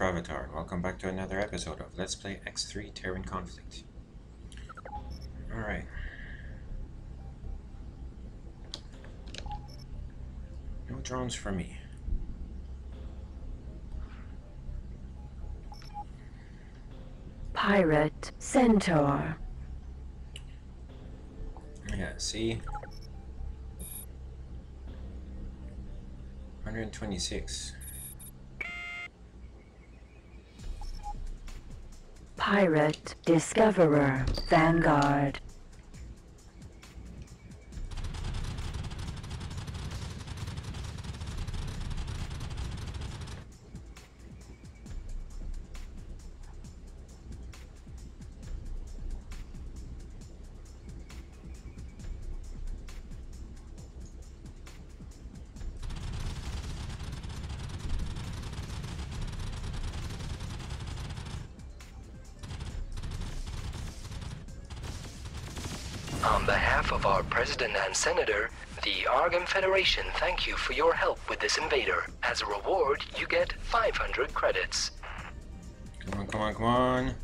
I'm FrAvatar. Welcome back to another episode of Let's Play X3 Terran Conflict. Alright. No drones for me. Pirate Centaur. Yeah, see? 126. Pirate, Discoverer, Vanguard. On behalf of our President and Senator, the Argon Federation thank you for your help with this invader. As a reward, you get 500 credits. Come on, come on, come on.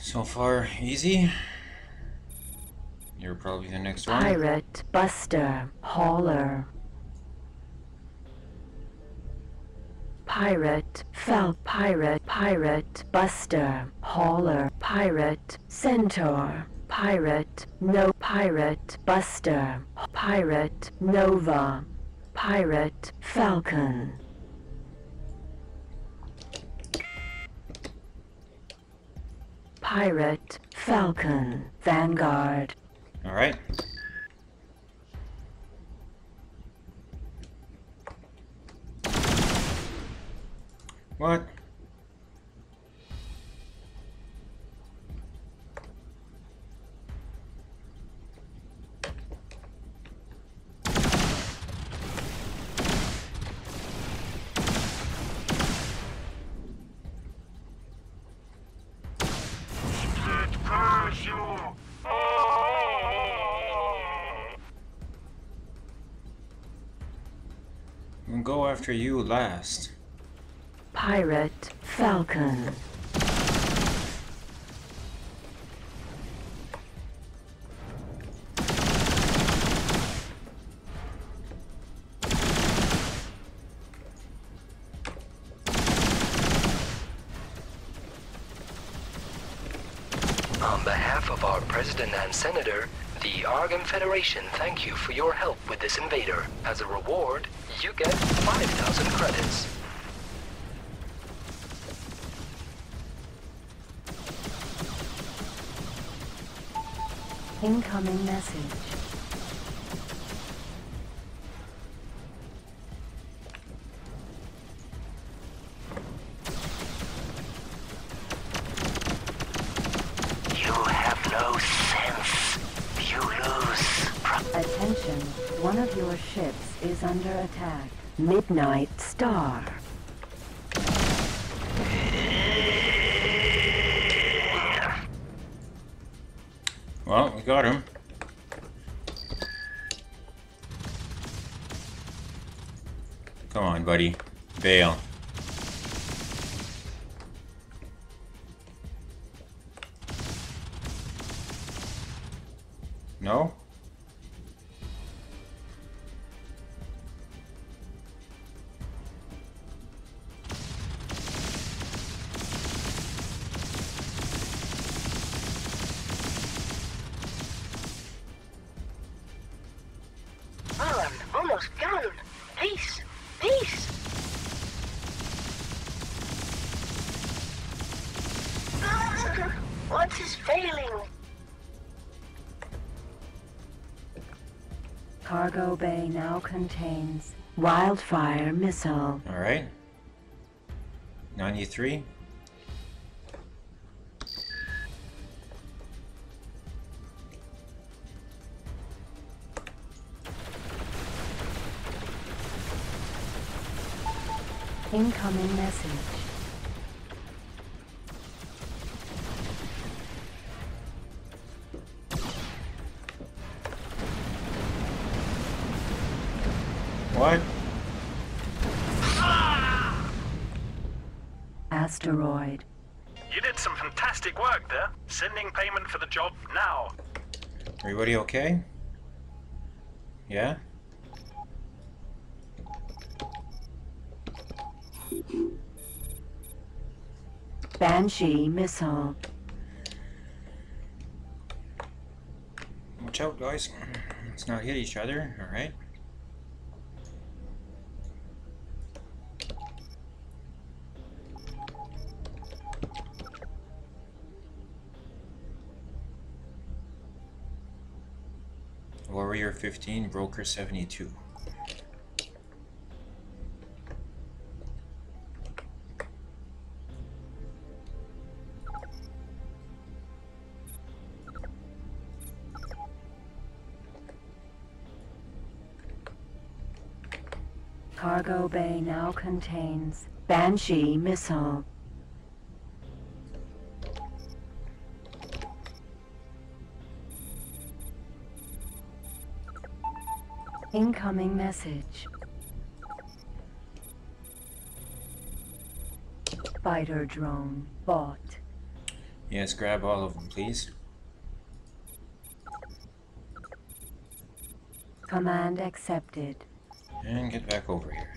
So far, easy. You're probably the next one. Pirate, Buster, Hauler. Pirate, Pirate, Pirate, Buster, Hauler. Pirate, Centaur. Pirate, No. Pirate, Buster. Pirate, Nova. Pirate, Falcon. Pirate, Falcon, Vanguard. All right. What? Go after you last. Pirate, Falcon. On behalf of our President and Senator, the Argon Federation thank you for your help with this invader. As a reward, you get 5,000 credits. Incoming message. Is under attack. Midnight Star. Well, we got him. Come on, buddy. Bail. No? Cargo Bay now contains Wildfire Missile. All right. 93. Incoming message. What? Asteroid. You did some fantastic work there. Sending payment for the job now. Everybody okay? Yeah? Banshee missile. Watch out, guys. Let's not hit each other, alright? Warrior 15, Broker 72. Cargo bay now contains Banshee missile. Incoming message. Spider drone bought. Yes, grab all of them, please. Command accepted. And get back over here.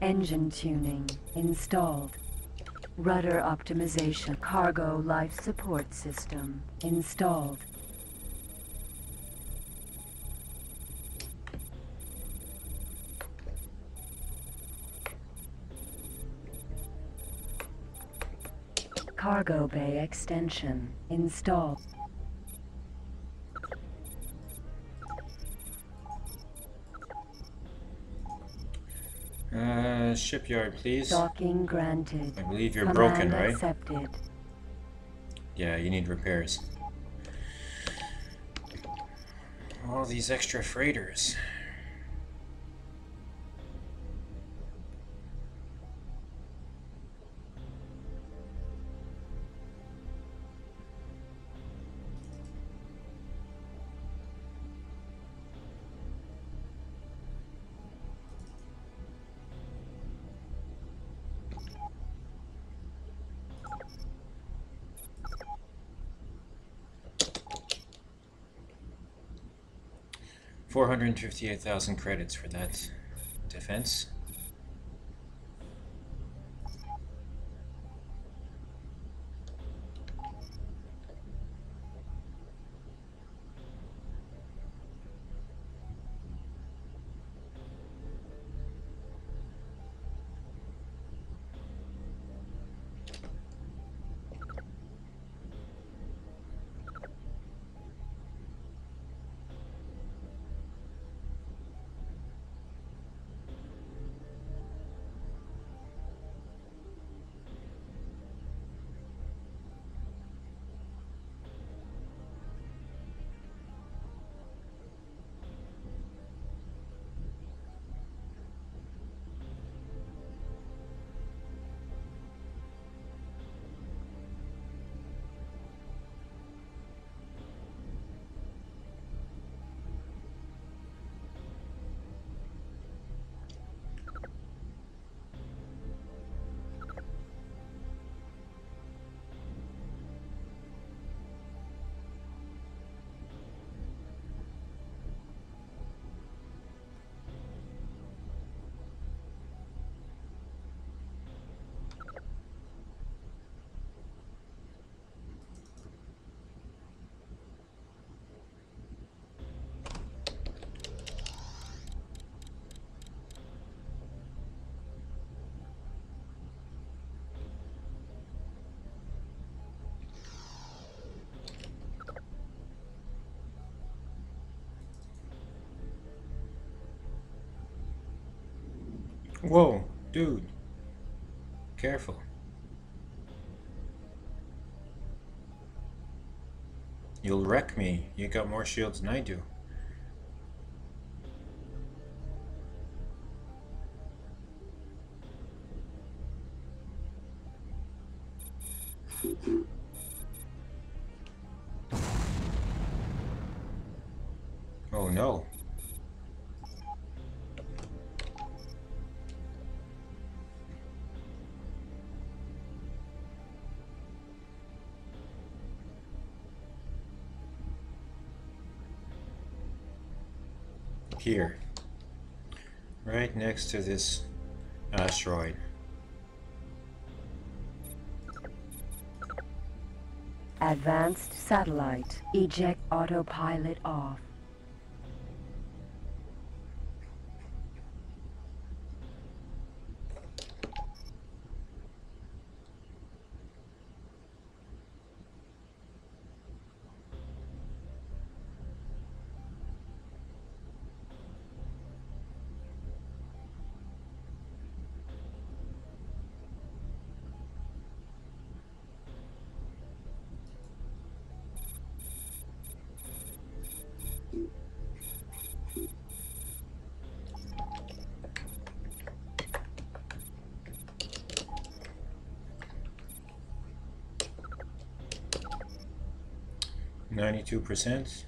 Engine tuning installed. Rudder optimization. Cargo life support system installed. Cargo bay extension installed. Shipyard, please. Docking granted. I believe you're broken, right? Accepted. Yeah, you need repairs. All these extra freighters. $458,000 credits for that defense. Whoa, dude. careful. You'll wreck me. You got more shields than I do. Oh no. Here, right next to this asteroid. Advanced satellite, eject autopilot off. %.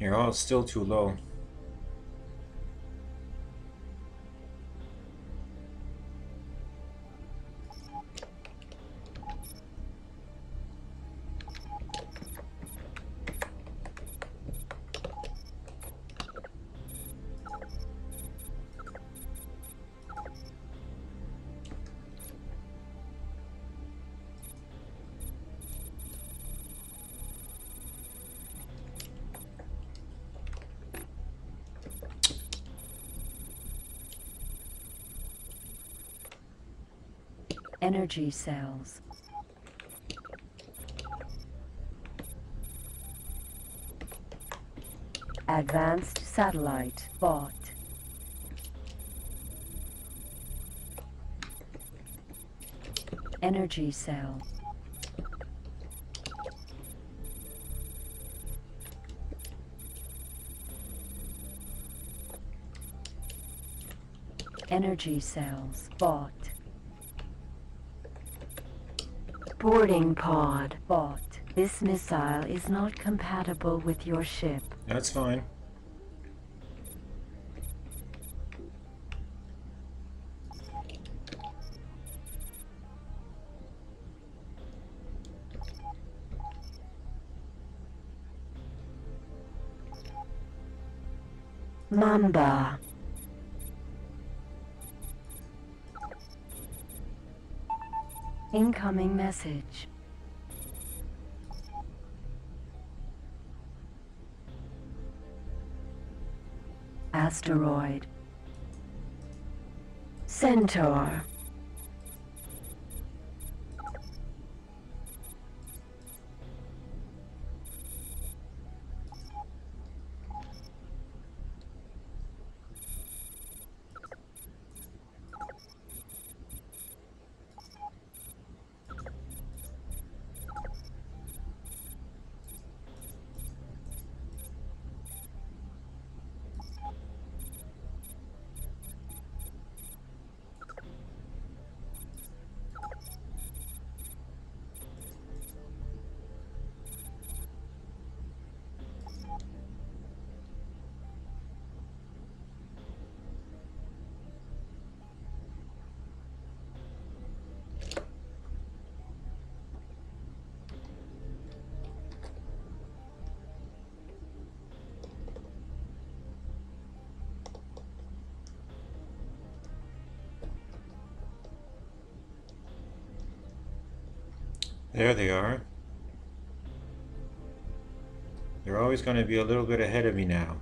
You're all still too low. Energy cells. Advanced satellite bought. Energy cell. Energy cells bought. Boarding pod bought. This missile is not compatible with your ship. That's fine. Mamba. Incoming message. Asteroid. Centaur. There they are. They're always going to be a little bit ahead of me now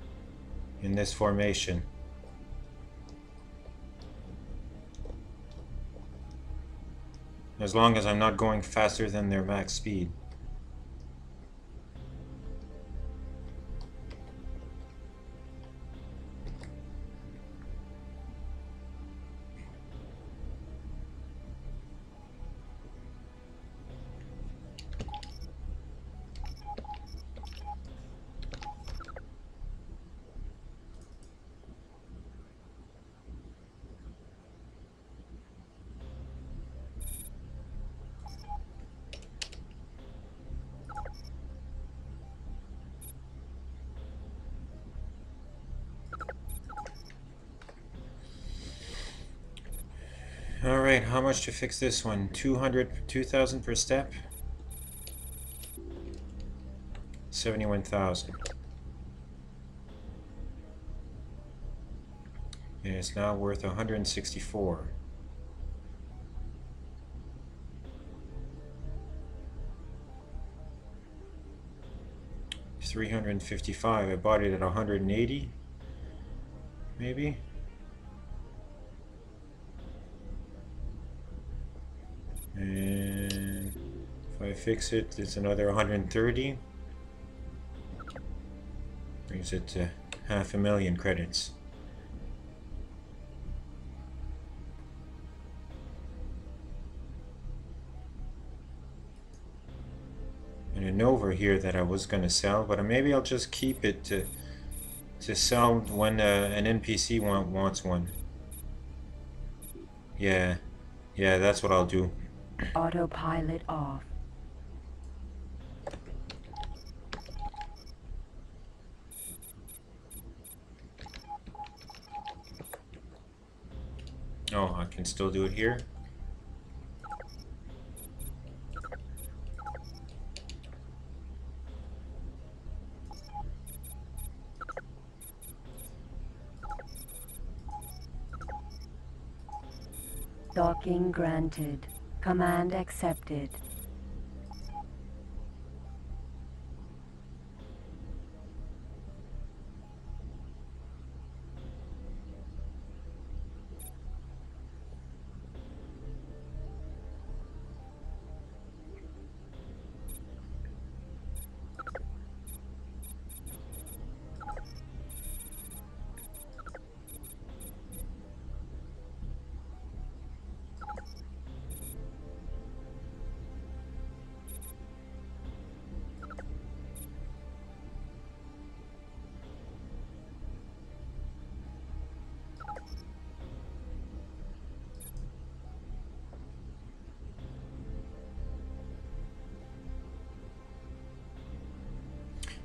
in this formation. as long as I'm not going faster than their max speed. Alright, how much to fix this one? 2,000 per step? 71,000. And it's now worth 164. It's 355. I bought it at 180, maybe? And if I fix it, it's another 130. Brings it to 500,000 credits. And a Nova here that I was going to sell, but maybe I'll just keep it to sell when an NPC wants one. Yeah, that's what I'll do. Autopilot off. Oh, I can still do it here. Docking granted. Command accepted.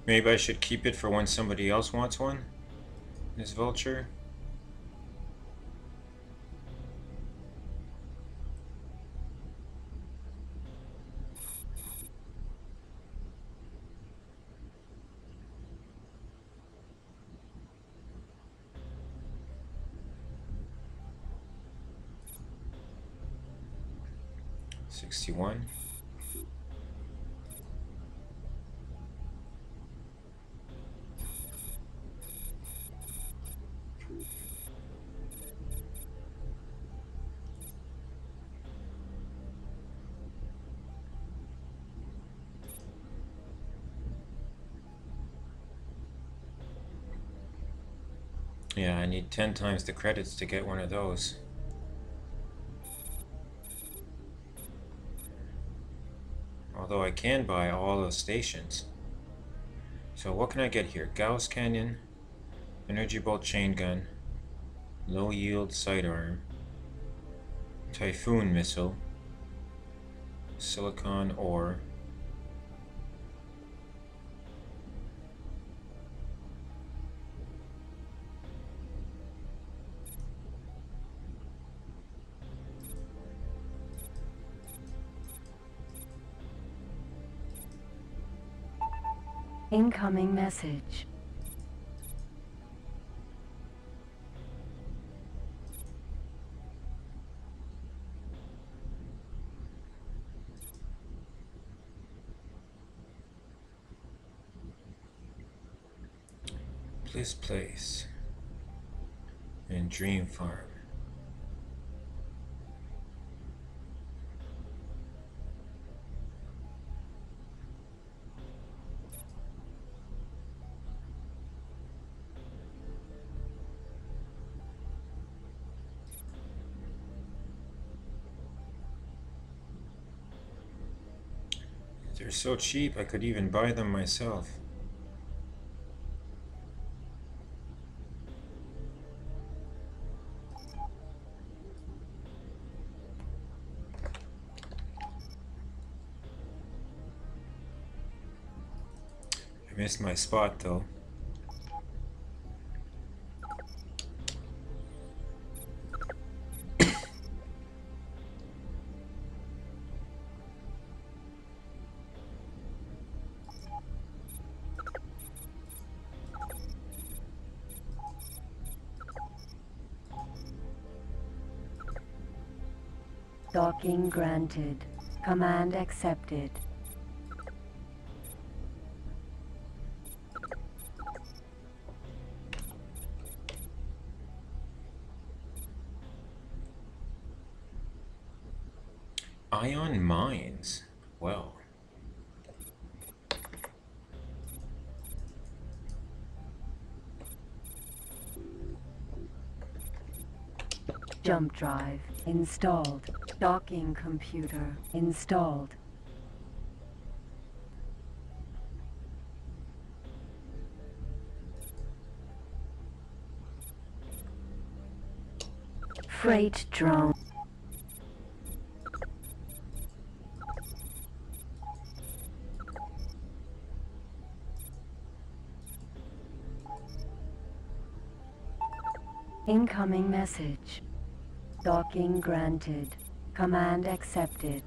Maybe I should keep it for when somebody else wants one. This Vulture. Yeah, I need 10 times the credits to get one of those. Although I can buy all those stations. So what can I get here? Gauss Cannon, Energy Bolt Chain Gun, Low Yield Sidearm, Typhoon Missile, Silicon Ore, incoming message. Bliss Place and Dream Farm. They're so cheap, I could even buy them myself. I missed my spot though. Docking granted. Command accepted. Ion mines. Well. Jump drive installed. Docking computer installed. Freight drone. Incoming message. Docking granted. Command accepted.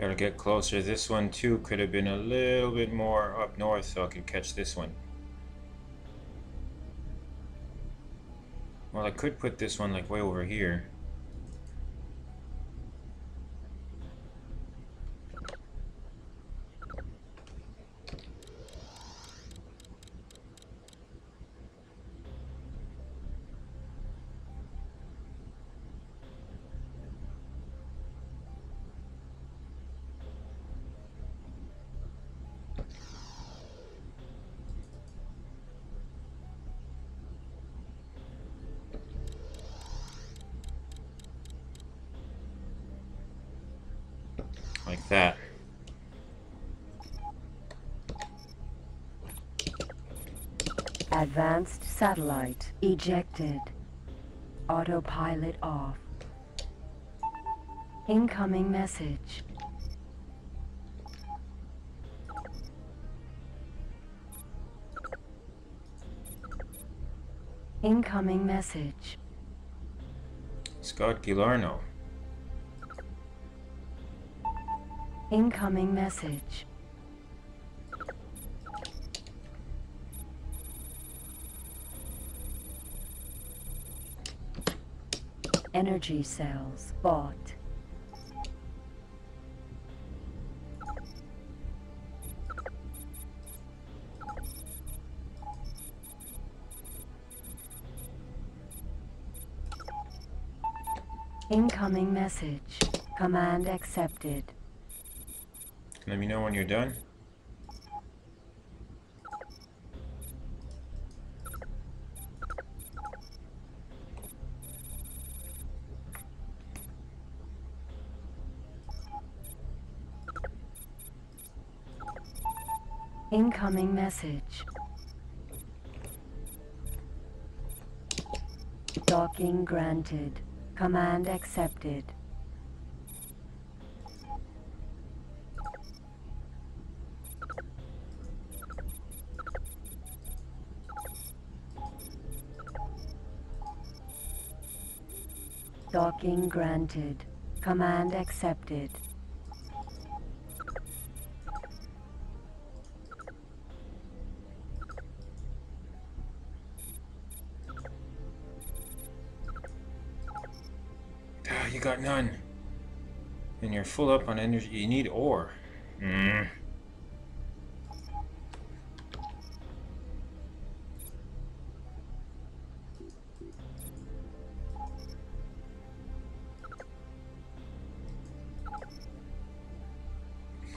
Gotta get closer. This one too could have been a little bit more up north so I could catch this one. Well, I could put this one like way over here. Advanced satellite ejected. Autopilot off. Incoming message. Incoming message. Scott Gilarno. Incoming message. Energy cells bought. Incoming message. Command accepted. Let me know when you're done. Incoming message. Docking granted. Command accepted. Docking granted. Command accepted. You got none, and you're full up on energy. You need ore.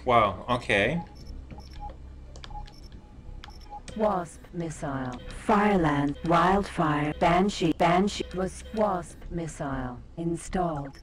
Wow, okay. Wasp missile, Fireland, Wildfire, Banshee was Wasp missile installed.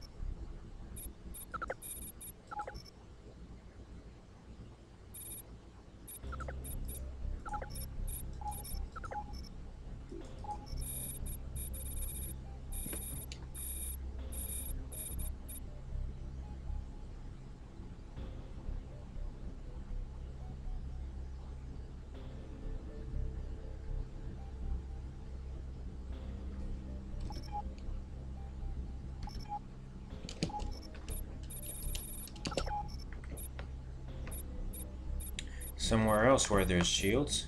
Somewhere else where there's shields.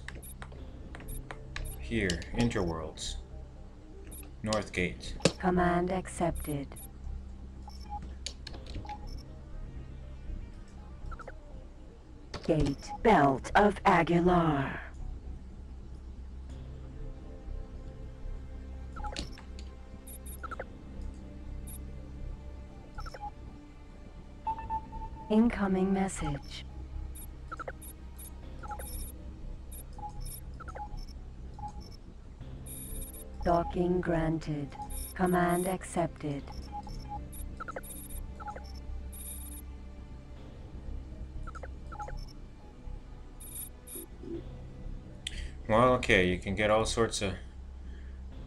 Here, Interworlds. North Gate. Command accepted. Gate, Belt of Aguilar. Incoming message. Docking granted. Command accepted. Well, okay, you can get all sorts of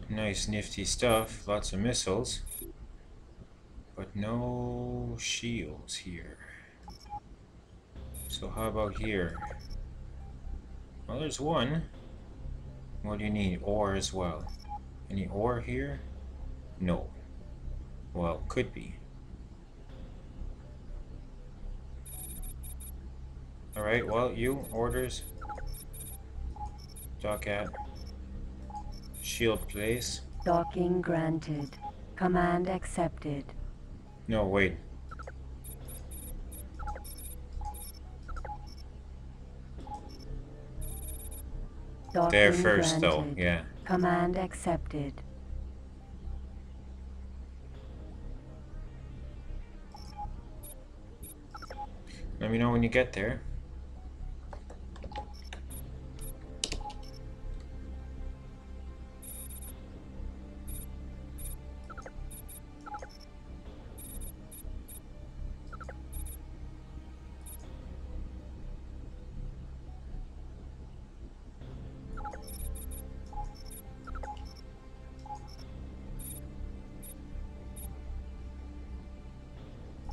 nice nifty stuff, lots of missiles, but no shields here. So how about here? Well, there's one. What do you need? Ore as well. Any ore here? No. Well, could be. Alright, well, you, orders. Dock at. Shield place. Docking granted. Command accepted. No, wait. Docking there first, granted. Though, yeah. Command accepted. Let me know when you get there.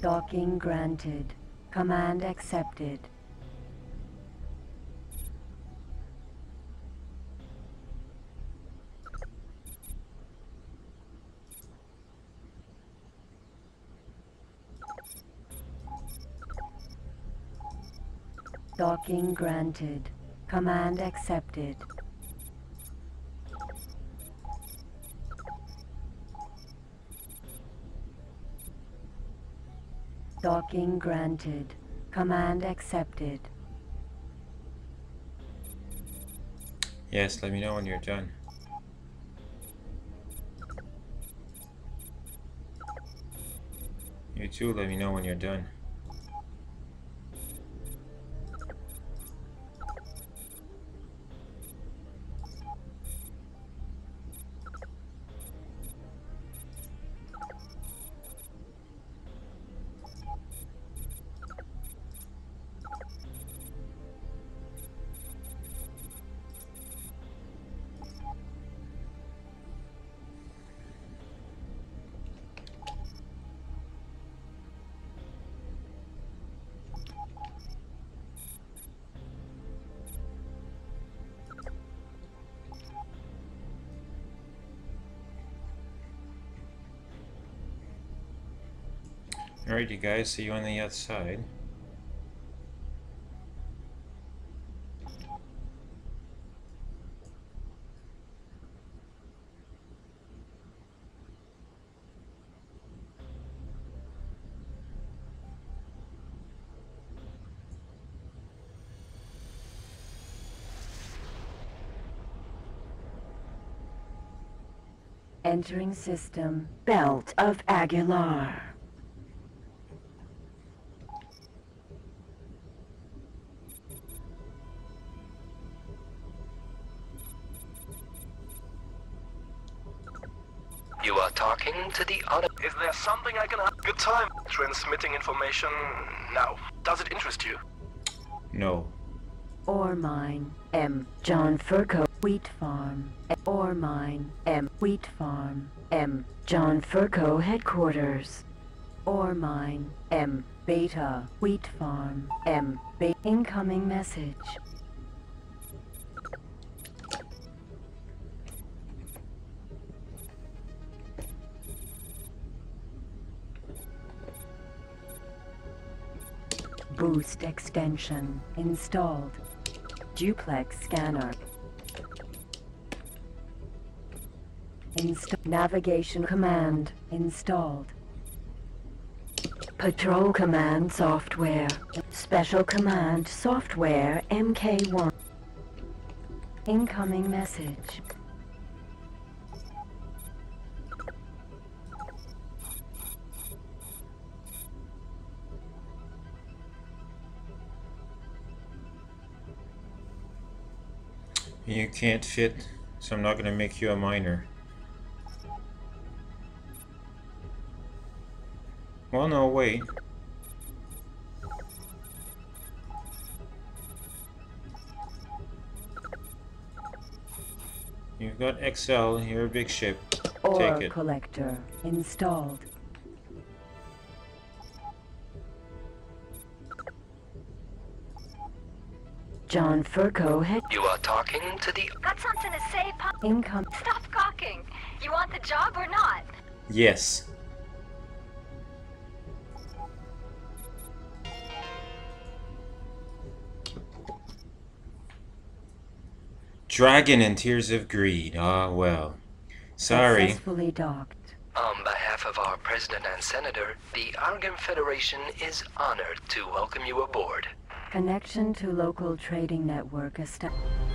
Docking granted. Command accepted. Docking granted. Command accepted. Docking granted. Command accepted. Yes, let me know when you're done. You too, let me know when you're done. Alright, you guys, see you on the other side. Entering system, Belt of Aguilar. You are talking to the other. Is there something I can have? Good time. Transmitting information now. Does it interest you? No. Ore mine, M. John Furco, wheat farm. Ore mine, M. Wheat farm, M. John Furco headquarters. Ore mine, M. Beta, wheat farm, M. Beta. Incoming message. Boost extension installed. Duplex scanner. Navigation command installed. Patrol command software. Special command software MK1. Incoming message. You can't fit, so I'm not going to make you a miner. Well, no, wait. You've got XL, you're a big ship. Ore take it. Collector installed. John Furco head. You are talking to the. Got something to say, Pop. Income. Stop cocking. You want the job or not? Yes. Dragon and Tears of Greed. Ah, well. Sorry. Successfully docked. On behalf of our president and senator, the Argon Federation is honored to welcome you aboard. Connection to local trading network established.